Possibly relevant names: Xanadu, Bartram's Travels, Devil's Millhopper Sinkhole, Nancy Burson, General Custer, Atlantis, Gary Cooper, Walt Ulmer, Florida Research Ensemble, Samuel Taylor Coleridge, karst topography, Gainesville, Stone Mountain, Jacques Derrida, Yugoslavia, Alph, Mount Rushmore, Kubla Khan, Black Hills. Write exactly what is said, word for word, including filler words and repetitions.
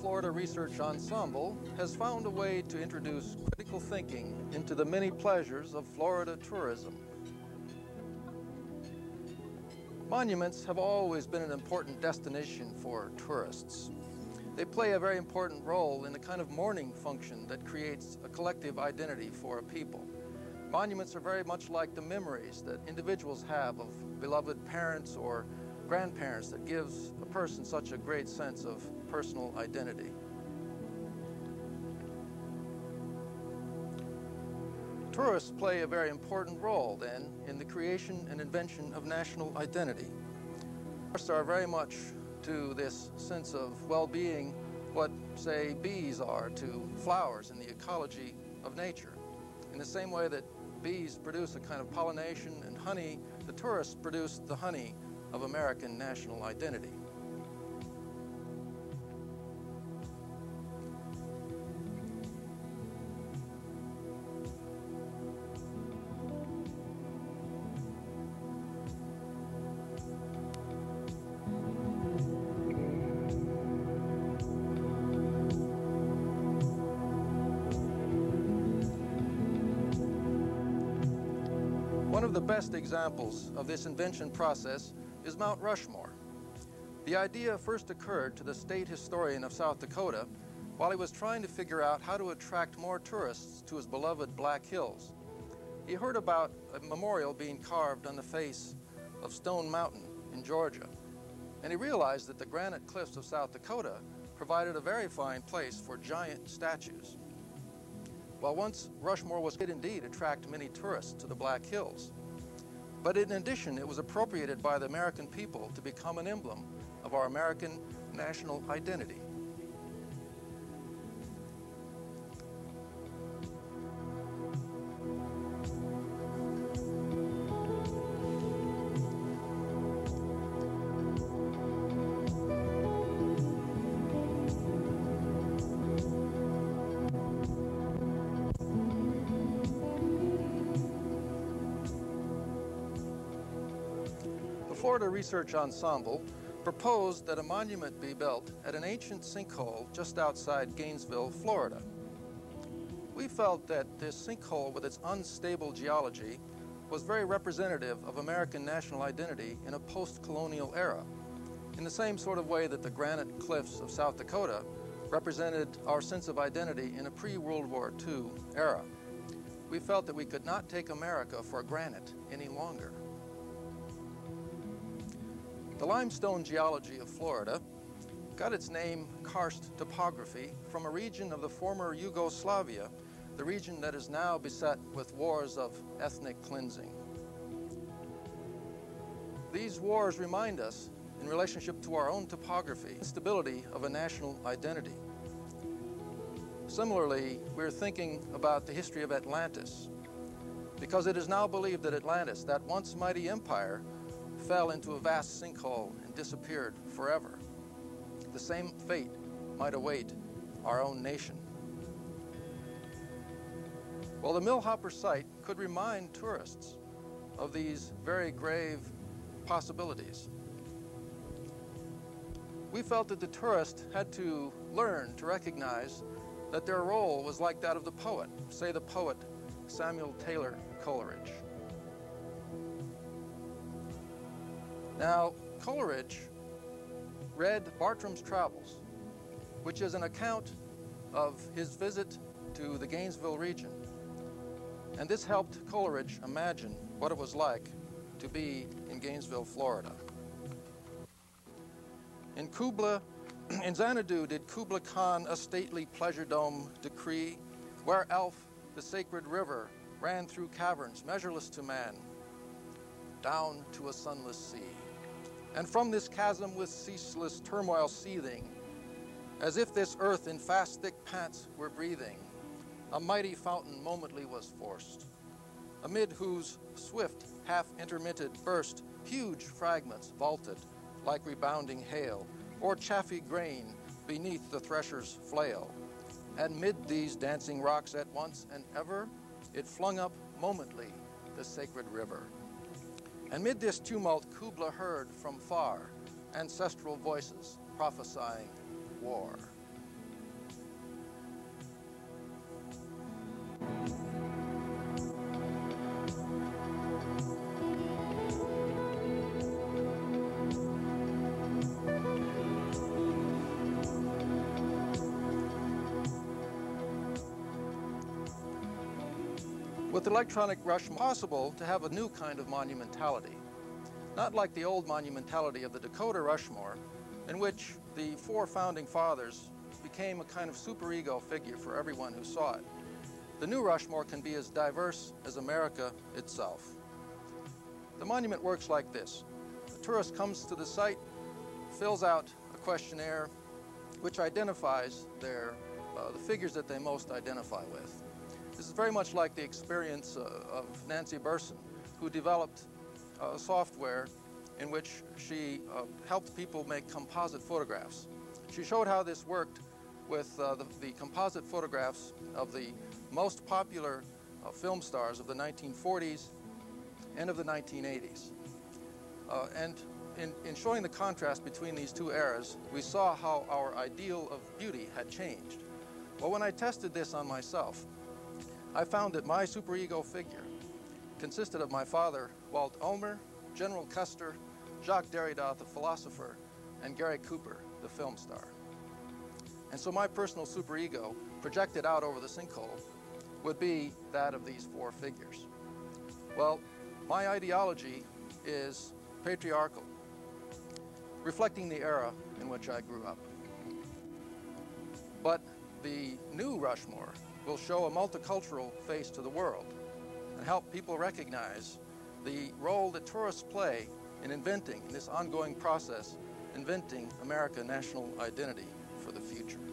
Florida Research Ensemble has found a way to introduce critical thinking into the many pleasures of Florida tourism. Monuments have always been an important destination for tourists. They play a very important role in the kind of mourning function that creates a collective identity for a people. Monuments are very much like the memories that individuals have of beloved parents or grandparents that gives a person such a great sense of personal identity. Tourists play a very important role, then, in the creation and invention of national identity. Tourists are very much to this sense of well-being what, say, bees are to flowers in the ecology of nature. In the same way that bees produce a kind of pollination and honey, the tourists produce the honey of American national identity. One of the best examples of this invention process is Mount Rushmore. The idea first occurred to the state historian of South Dakota while he was trying to figure out how to attract more tourists to his beloved Black Hills. He heard about a memorial being carved on the face of Stone Mountain in Georgia, and he realized that the granite cliffs of South Dakota provided a very fine place for giant statues. Well, once Rushmore was, did indeed attract many tourists to the Black Hills. But in addition, it was appropriated by the American people to become an emblem of our American national identity. The Florida Research Ensemble proposed that a monument be built at an ancient sinkhole just outside Gainesville, Florida. We felt that this sinkhole, with its unstable geology, was very representative of American national identity in a post-colonial era, in the same sort of way that the granite cliffs of South Dakota represented our sense of identity in a pre-World War Two era. We felt that we could not take America for granted any longer. The limestone geology of Florida got its name, karst topography, from a region of the former Yugoslavia, the region that is now beset with wars of ethnic cleansing. These wars remind us, in relationship to our own topography, the stability of a national identity. Similarly, we're thinking about the history of Atlantis, because it is now believed that Atlantis, that once mighty empire, fell into a vast sinkhole and disappeared forever. The same fate might await our own nation. Well, the Millhopper site could remind tourists of these very grave possibilities. We felt that the tourist had to learn to recognize that their role was like that of the poet, say the poet Samuel Taylor Coleridge. Now, Coleridge read Bartram's Travels, which is an account of his visit to the Gainesville region. And this helped Coleridge imagine what it was like to be in Gainesville, Florida. In Kubla, in Xanadu did Kubla Khan a stately pleasure dome decree, where Alph, the sacred river, ran through caverns measureless to man, down to a sunless sea. And from this chasm with ceaseless turmoil seething, as if this earth in fast thick pants were breathing, a mighty fountain momently was forced, amid whose swift, half-intermitted burst, huge fragments vaulted like rebounding hail, or chaffy grain beneath the thresher's flail. And mid these dancing rocks at once and ever, it flung up momently the sacred river. And mid this tumult, Kubla heard from far ancestral voices prophesying war. With electronic rush, possible to have a new kind of monumentality, not like the old monumentality of the Dakota Rushmore, in which the four founding fathers became a kind of superego figure for everyone who saw it. The new Rushmore can be as diverse as America itself. The monument works like this. A tourist comes to the site, fills out a questionnaire which identifies their, uh, the figures that they most identify with. This is very much like the experience uh, of Nancy Burson, who developed uh, software in which she uh, helped people make composite photographs. She showed how this worked with uh, the, the composite photographs of the most popular uh, film stars of the nineteen forties and of the nineteen eighties. Uh, and in, in showing the contrast between these two eras, we saw how our ideal of beauty had changed. Well, when I tested this on myself, I found that my superego figure consisted of my father, Walt Ulmer, General Custer, Jacques Derrida, the philosopher, and Gary Cooper, the film star. And so my personal superego, projected out over the sinkhole, would be that of these four figures. Well, my ideology is patriarchal, reflecting the era in which I grew up. But the new Rushmore will show a multicultural face to the world and help people recognize the role that tourists play in inventing, in this ongoing process, inventing American national identity for the future.